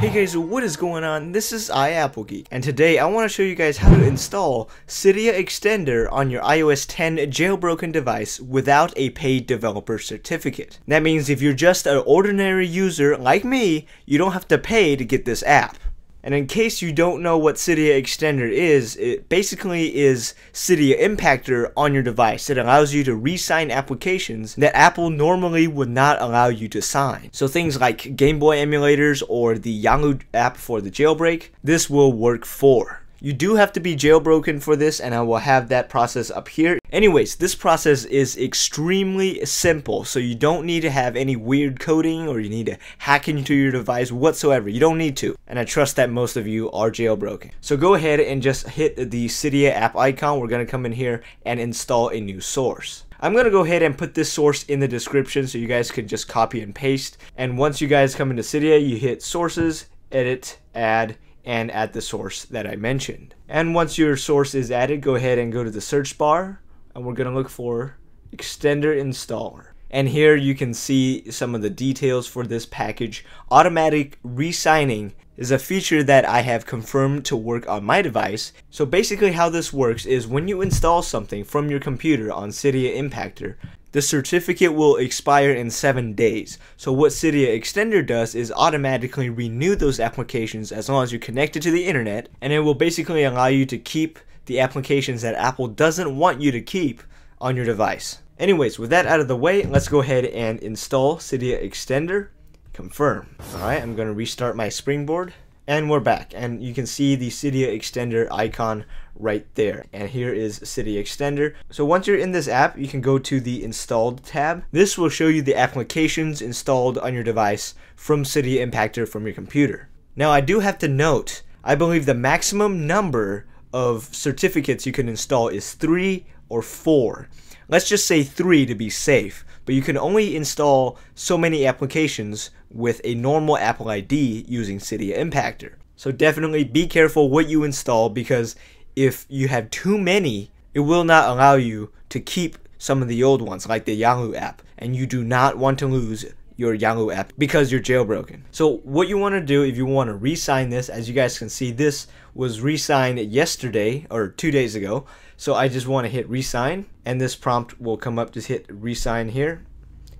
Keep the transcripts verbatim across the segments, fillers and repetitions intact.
Hey guys, what is going on? This is iAppleGeek, and today I want to show you guys how to install Cydia Extender on your i O S ten jailbroken device without a paid developer certificate. That means if you're just an ordinary user like me, you don't have to pay to get this app. And in case you don't know what Cydia Extender is, it basically is Cydia Impactor on your device. It allows you to re-sign applications that Apple normally would not allow you to sign. So things like Game Boy emulators or the Yahoo app for the jailbreak, this will work for. You do have to be jailbroken for this, and I will have that process up here. Anyways, this process is extremely simple, so you don't need to have any weird coding or you need to hack into your device whatsoever. You don't need to, and I trust that most of you are jailbroken. So go ahead and just hit the Cydia app icon. We're going to come in here and install a new source. I'm going to go ahead and put this source in the description so you guys could just copy and paste. And once you guys come into Cydia, you hit Sources, Edit, Add, and add the source that I mentioned. And once your source is added, go ahead and go to the search bar, and we're gonna look for Extender Installer. And here you can see some of the details for this package. Automatic re-signing is a feature that I have confirmed to work on my device. So basically how this works is when you install something from your computer on Cydia Impactor, the certificate will expire in seven days. So what Cydia Extender does is automatically renew those applications as long as you're connected to the internet, and it will basically allow you to keep the applications that Apple doesn't want you to keep on your device. Anyways, with that out of the way, let's go ahead and install Cydia Extender. Confirm. Alright, I'm going to restart my springboard. And we're back, and you can see the Cydia Extender icon right there. And here is Cydia Extender. So once you're in this app, you can go to the Installed tab. This will show you the applications installed on your device from Cydia Impactor from your computer. Now I do have to note, I believe the maximum number of certificates you can install is three or four. Let's just say three to be safe, but you can only install so many applications with a normal Apple I D using Cydia Impactor. So definitely be careful what you install, because if you have too many, it will not allow you to keep some of the old ones like the Yahoo app, and you do not want to lose your Yahoo app because you're jailbroken. So what you want to do if you want to re-sign this, as you guys can see, this was re-signed yesterday or two days ago. So I just want to hit re-sign, and this prompt will come up. Just hit re-sign here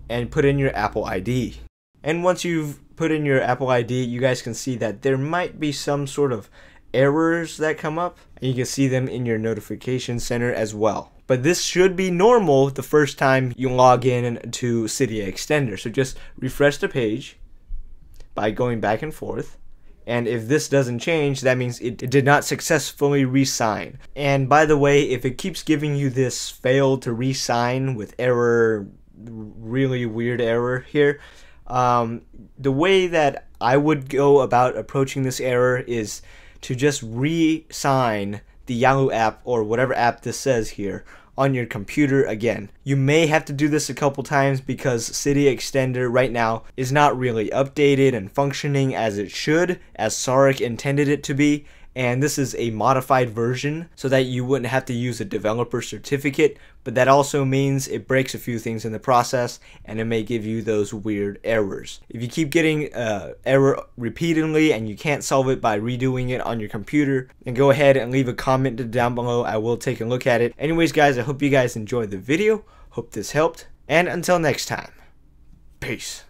and put in your Apple I D. And once you've put in your Apple I D, you guys can see that there might be some sort of errors that come up, and you can see them in your notification center as well. But this should be normal the first time you log in to Cydia Extender. So just refresh the page by going back and forth. And if this doesn't change, that means it did not successfully re-sign. And by the way, if it keeps giving you this fail to re-sign with error, really weird error here, um, the way that I would go about approaching this error is to just re-sign the Yahoo app or whatever app this says here on your computer again. You may have to do this a couple times because Cydia Extender right now is not really updated and functioning as it should, as Saurik intended it to be, and this is a modified version so that you wouldn't have to use a developer certificate, but that also means it breaks a few things in the process, and it may give you those weird errors. If you keep getting uh, error repeatedly and you can't solve it by redoing it on your computer, then go ahead and leave a comment down below. I will take a look at it. Anyways guys, I hope you guys enjoyed the video, hope this helped, and until next time, peace.